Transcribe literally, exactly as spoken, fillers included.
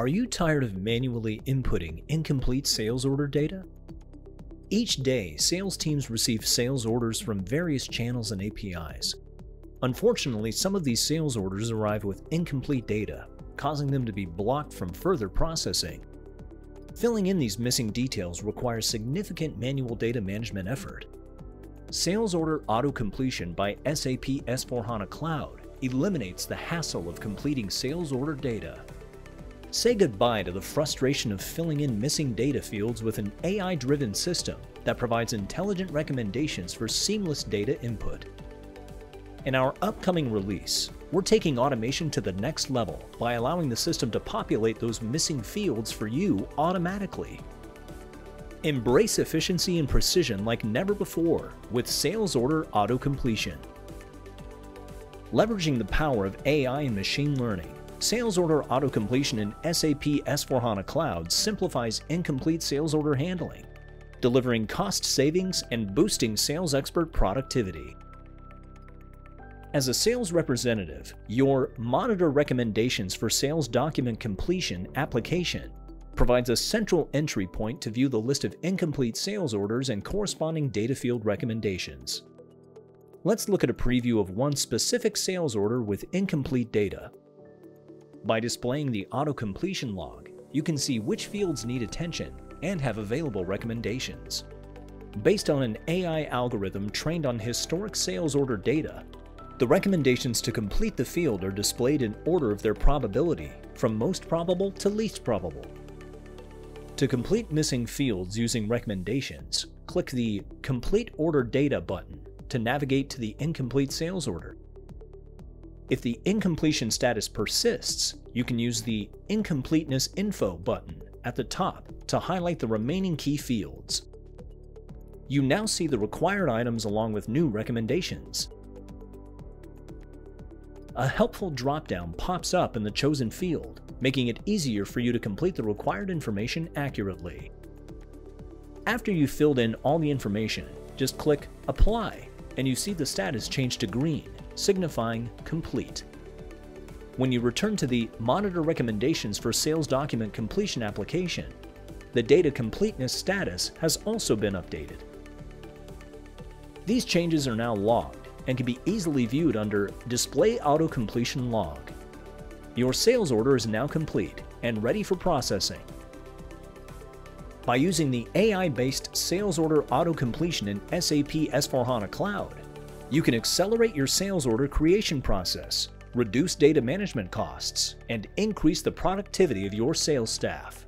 Are you tired of manually inputting incomplete sales order data? Each day, sales teams receive sales orders from various channels and A P Is. Unfortunately, some of these sales orders arrive with incomplete data, causing them to be blocked from further processing. Filling in these missing details requires significant manual data management effort. Sales order auto-completion by S A P S four HANA Cloud eliminates the hassle of completing sales order data. Say goodbye to the frustration of filling in missing data fields with an A I-driven system that provides intelligent recommendations for seamless data input. In our upcoming release, we're taking automation to the next level by allowing the system to populate those missing fields for you automatically. Embrace efficiency and precision like never before with sales order auto-completion. Leveraging the power of A I and machine learning, sales order auto-completion in S A P S four HANA Cloud simplifies incomplete sales order handling, delivering cost savings and boosting sales expert productivity. As a sales representative, your Monitor Recommendations for Sales Document Completion application provides a central entry point to view the list of incomplete sales orders and corresponding data field recommendations. Let's look at a preview of one specific sales order with incomplete data. By displaying the auto-completion log, you can see which fields need attention and have available recommendations. Based on an A I algorithm trained on historic sales order data, the recommendations to complete the field are displayed in order of their probability, from most probable to least probable. To complete missing fields using recommendations, click the Complete Order Data button to navigate to the incomplete sales order. If the incompletion status persists, you can use the Incompleteness Info button at the top to highlight the remaining key fields. You now see the required items along with new recommendations. A helpful drop-down pops up in the chosen field, making it easier for you to complete the required information accurately. After you've filled in all the information, just click Apply, and you see the status change to green, signifying Complete. When you return to the Monitor Recommendations for Sales Document Completion application, the data completeness status has also been updated. These changes are now logged and can be easily viewed under Display Auto Completion Log. Your sales order is now complete and ready for processing. By using the A I-based Sales Order Auto-Completion in S A P S four HANA Cloud, you can accelerate your sales order creation process, reduce data management costs, and increase the productivity of your sales staff.